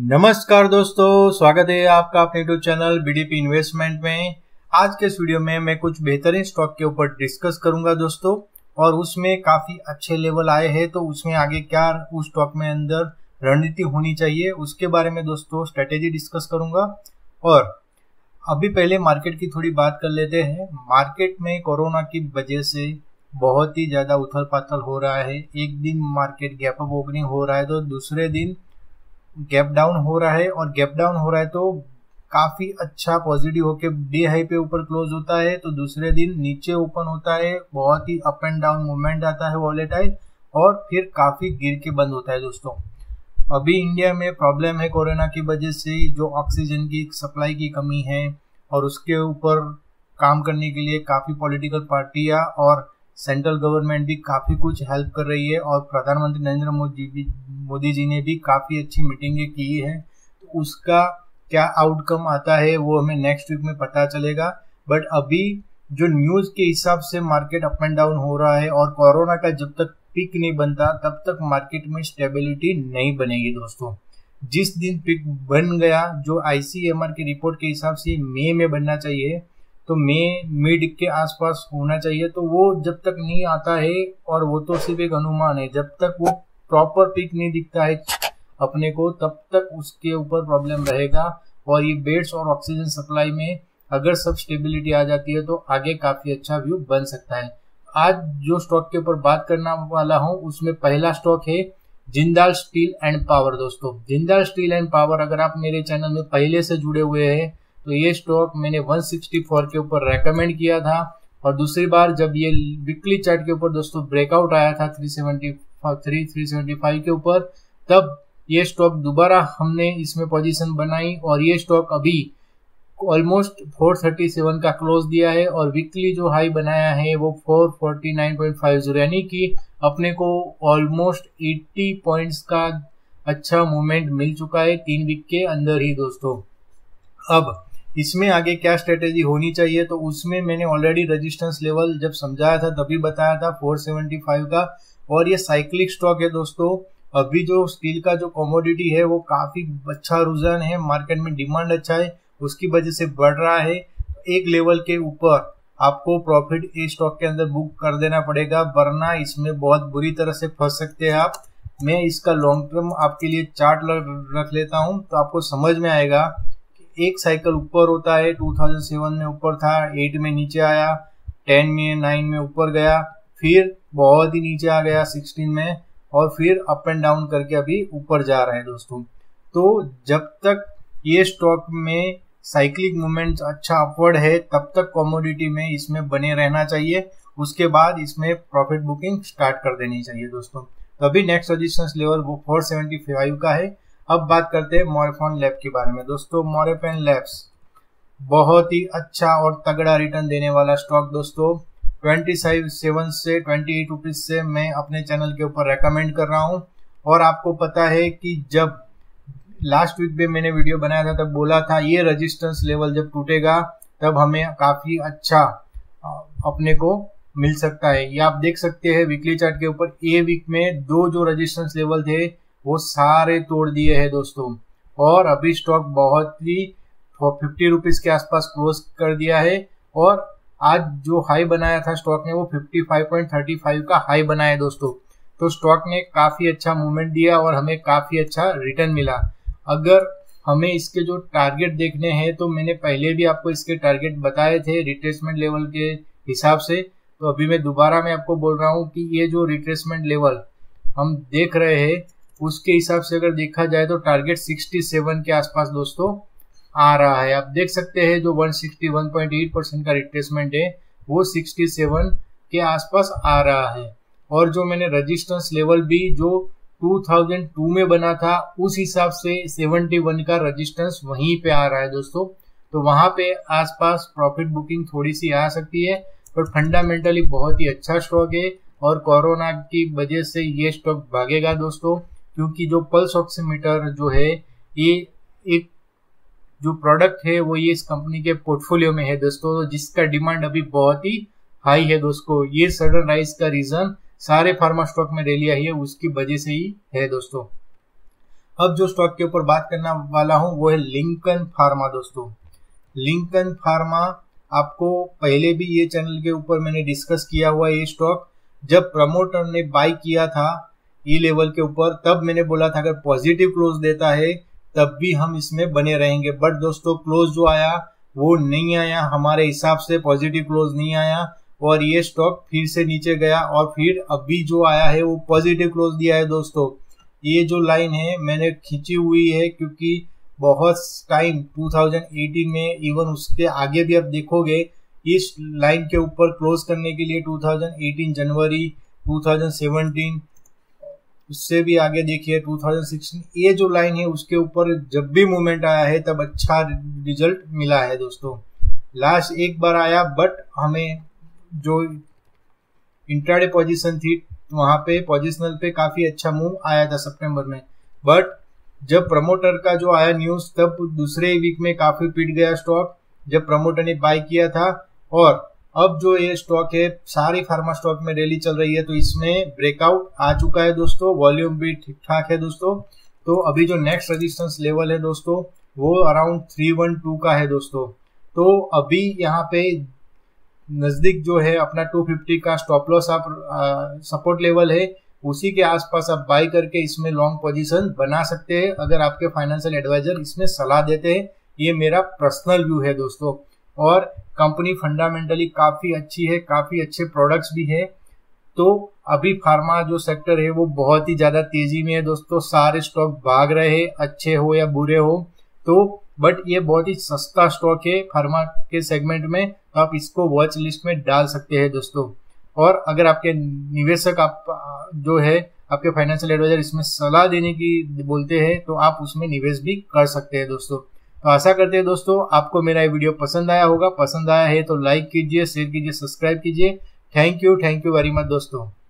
नमस्कार दोस्तों, स्वागत है आपका अपने YouTube channel BD P investment में। आज के इस वीडियो में मैं कुछ बेहतरीन स्टॉक के ऊपर डिस्कस करूंगा दोस्तों, और उसमें काफी अच्छे लेवल आए हैं तो उसमें आगे क्या उस स्टॉक में अंदर रणनीति होनी चाहिए उसके बारे में दोस्तों स्ट्रेटेजी डिस्कस करूंगा। और अभी पहले मार्केट की थोड़ी बात कर लेते हैं। मार्केट में कोरोना की वजह से बहुत ही ज्यादा उथल पाथल हो रहा है। एक दिन मार्केट गैप अप ओपनिंग हो रहा है तो दूसरे दिन गैप डाउन हो रहा है, और गैप डाउन हो रहा है तो काफी अच्छा पॉजिटिव होके डे हाई पे ऊपर क्लोज होता है, तो दूसरे दिन नीचे ओपन होता है, बहुत ही अप एंड डाउन मूवमेंट आता है वॉलेटाइल, और फिर काफी गिर के बंद होता है दोस्तों। अभी इंडिया में प्रॉब्लम है कोरोना की वजह से, जो ऑक्सीजन की सप्लाई की कमी है, और उसके ऊपर काम करने के लिए काफी पॉलिटिकल पार्टियां और सेंट्रल गवर्नमेंट भी काफ़ी कुछ हेल्प कर रही है, और प्रधानमंत्री नरेंद्र मोदी जी ने भी काफ़ी अच्छी मीटिंगें की है। तो उसका क्या आउटकम आता है वो हमें नेक्स्ट वीक में पता चलेगा। बट अभी जो न्यूज़ के हिसाब से मार्केट अप एंड डाउन हो रहा है, और कोरोना का जब तक पिक नहीं बनता तब तक मार्केट में स्टेबिलिटी नहीं बनेगी दोस्तों। जिस दिन पिक बन गया, जो ICMR की रिपोर्ट के हिसाब से मई में बनना चाहिए, तो मई मिड के आसपास होना चाहिए, तो वो जब तक नहीं आता है, और वो तो सिर्फ एक अनुमान है, जब तक वो प्रॉपर पिक नहीं दिखता है अपने को तब तक उसके ऊपर प्रॉब्लम रहेगा। और ये बेड्स और ऑक्सीजन सप्लाई में अगर सब स्टेबिलिटी आ जाती है तो आगे काफ़ी अच्छा व्यू बन सकता है। आज जो स्टॉक के ऊपर बात करना वाला हूँ उसमें पहला स्टॉक है जिंदल स्टील एंड पावर दोस्तों। जिंदल स्टील एंड पावर, अगर आप मेरे चैनल में पहले से जुड़े हुए हैं तो ये स्टॉक मैंने 164 के ऊपर रेकमेंड किया था, और दूसरी बार जब ये वीकली चार्ट के ऊपर दोस्तों ब्रेकआउट आया था 375 के ऊपर, तब ये स्टॉक दोबारा हमने इसमें पोजीशन बनाई, और ये स्टॉक अभी ऑलमोस्ट 437 का क्लोज दिया है, और वीकली जो हाई बनाया है वो 449.50, यानी कि अपने को ऑलमोस्ट 80 पॉइंट्स का अच्छा मूवमेंट मिल चुका है 3 वीक के अंदर ही दोस्तों। अब इसमें आगे क्या स्ट्रेटेजी होनी चाहिए, तो उसमें मैंने ऑलरेडी रेजिस्टेंस लेवल जब समझाया था तभी बताया था 475 का, और ये साइक्लिक स्टॉक है दोस्तों। अभी जो स्टील का जो कॉमोडिटी है वो काफ़ी अच्छा रुझान है, मार्केट में डिमांड अच्छा है, उसकी वजह से बढ़ रहा है। एक लेवल के ऊपर आपको प्रॉफिट इस स्टॉक के अंदर बुक कर देना पड़ेगा, वरना इसमें बहुत बुरी तरह से फंस सकते हैं आप। मैं इसका लॉन्ग टर्म आपके लिए चार्ट रख लेता हूँ तो आपको समझ में आएगा। एक साइकिल ऊपर होता है, 2007 में ऊपर था, 8 में नीचे आया, 10 में 9 में ऊपर गया, फिर बहुत ही नीचे आ गया 16 में, और फिर अप एंड डाउन करके अभी ऊपर जा रहा है दोस्तों। तो जब तक ये स्टॉक में साइक्लिक मूवमेंट अच्छा अपवर्ड है तब तक कॉमोडिटी में इसमें बने रहना चाहिए, उसके बाद इसमें प्रॉफिट बुकिंग स्टार्ट कर देनी चाहिए दोस्तों। तो अभी नेक्स्ट रेजिस्टेंस लेवल वो 475 का है। अब बात करते हैं मोरेपेन लैब्स के बारे में दोस्तों। मोरेपेन लैब्स बहुत ही अच्छा और तगड़ा रिटर्न देने वाला स्टॉक दोस्तों। 27 से 28 रुपीज़ से मैं अपने चैनल के ऊपर रेकमेंड कर रहा हूं, और आपको पता है कि जब लास्ट वीक में मैंने वीडियो बनाया था तब बोला था ये रेजिस्टेंस लेवल जब टूटेगा तब हमें काफ़ी अच्छा अपने को मिल सकता है। ये आप देख सकते हैं वीकली चार्ट के ऊपर, ए वीक में दो जो रेजिस्टेंस लेवल थे वो सारे तोड़ दिए हैं दोस्तों, और अभी स्टॉक बहुत ही 50 रुपीज़ के आसपास क्लोज कर दिया है, और आज जो हाई बनाया था स्टॉक ने वो 55.35 का हाई बनाया है दोस्तों। तो स्टॉक ने काफ़ी अच्छा मूवमेंट दिया और हमें काफ़ी अच्छा रिटर्न मिला। अगर हमें इसके जो टारगेट देखने हैं तो मैंने पहले भी आपको इसके टारगेट बताए थे रिट्रेसमेंट लेवल के हिसाब से, तो अभी मैं दोबारा आपको बोल रहा हूँ कि ये जो रिट्रेसमेंट लेवल हम देख रहे हैं उसके हिसाब से अगर देखा जाए तो टारगेट 67 के आसपास दोस्तों आ रहा है। आप देख सकते हैं जो 161.8% का रिट्रेसमेंट है वो 67 के आसपास आ रहा है, और जो मैंने रेजिस्टेंस लेवल भी जो 2002 में बना था उस हिसाब से 71 का रेजिस्टेंस वहीं पे आ रहा है दोस्तों। तो वहाँ पे आसपास प्रॉफिट बुकिंग थोड़ी सी आ सकती है, पर फंडामेंटली बहुत ही अच्छा स्टॉक है, और कोरोना की वजह से ये स्टॉक भागेगा दोस्तों, क्योंकि जो पल्स ऑक्सीमीटर जो है ये एक जो प्रोडक्ट है वो ये इस कंपनी के पोर्टफोलियो में है दोस्तों, जिसका डिमांड अभी बहुत ही हाई है दोस्तों। ये सडन राइज का रीजन सारे फार्मा स्टॉक में रैली आई है उसकी वजह से ही है दोस्तों। अब जो स्टॉक के ऊपर बात करने वाला हूँ वो है लिंकन फार्मा। दोस्तों लिंकन फार्मा आपको पहले भी ये चैनल के ऊपर मैंने डिस्कस किया हुआ ये स्टॉक जब प्रमोटर ने बाई किया था ई लेवल के ऊपर, तब मैंने बोला था अगर पॉजिटिव क्लोज देता है तब भी हम इसमें बने रहेंगे। बट दोस्तों क्लोज जो आया वो नहीं आया, हमारे हिसाब से पॉजिटिव क्लोज नहीं आया और ये स्टॉक फिर से नीचे गया और फिर अभी जो आया है वो पॉजिटिव क्लोज दिया है। दोस्तों ये जो लाइन है मैंने खींची हुई है क्योंकि बहुत टाइम 2018 में, इवन उसके आगे भी आप देखोगे इस लाइन के ऊपर क्लोज करने के लिए 2018 जनवरी, 2017, उससे भी आगे देखिए 2016, ये जो लाइन है उसके ऊपर जब भी मूवमेंट आया है तब अच्छा रिजल्ट मिला है। दोस्तों लास्ट एक बार आया बट हमें जो इंट्राडे पोजीशन थी वहां पे पोजीशनल पे काफी अच्छा मूव आया था सितंबर में, बट जब प्रमोटर का जो आया न्यूज तब दूसरे वीक में काफी पिट गया स्टॉक जब प्रमोटर ने बाय किया था। और अब जो ये स्टॉक है सारी फार्मा स्टॉक में रैली चल रही है तो इसमें ब्रेकआउट आ चुका है दोस्तों, वॉल्यूम भी ठीक ठाक है दोस्तों। तो अभी जो नेक्स्ट रेजिस्टेंस लेवल है दोस्तों वो अराउंड 312 का है दोस्तों। तो अभी यहाँ पे नजदीक जो है अपना 250 का स्टॉप लॉस आप सपोर्ट लेवल है उसी के आसपास आप बाई करके इसमें लॉन्ग पोजीशन बना सकते हैं अगर आपके फाइनेंशियल एडवाइजर इसमें सलाह देते हैं। ये मेरा पर्सनल व्यू है दोस्तों। और कंपनी फंडामेंटली काफ़ी अच्छी है, काफ़ी अच्छे प्रोडक्ट्स भी है। तो अभी फार्मा जो सेक्टर है वो बहुत ही ज़्यादा तेजी में है दोस्तों, सारे स्टॉक भाग रहे हैं अच्छे हो या बुरे हो तो, बट ये बहुत ही सस्ता स्टॉक है फार्मा के सेगमेंट में, तो आप इसको वॉच लिस्ट में डाल सकते हैं दोस्तों। और अगर आपके निवेशक आप जो है आपके फाइनेंशियल एडवाइजर इसमें सलाह देने की बोलते हैं तो आप उसमें निवेश भी कर सकते हैं दोस्तों। तो आशा करते हैं दोस्तों आपको मेरा ये वीडियो पसंद आया होगा, पसंद आया है तो लाइक कीजिए, शेयर कीजिए, सब्सक्राइब कीजिए। थैंक यू वेरी मच दोस्तों।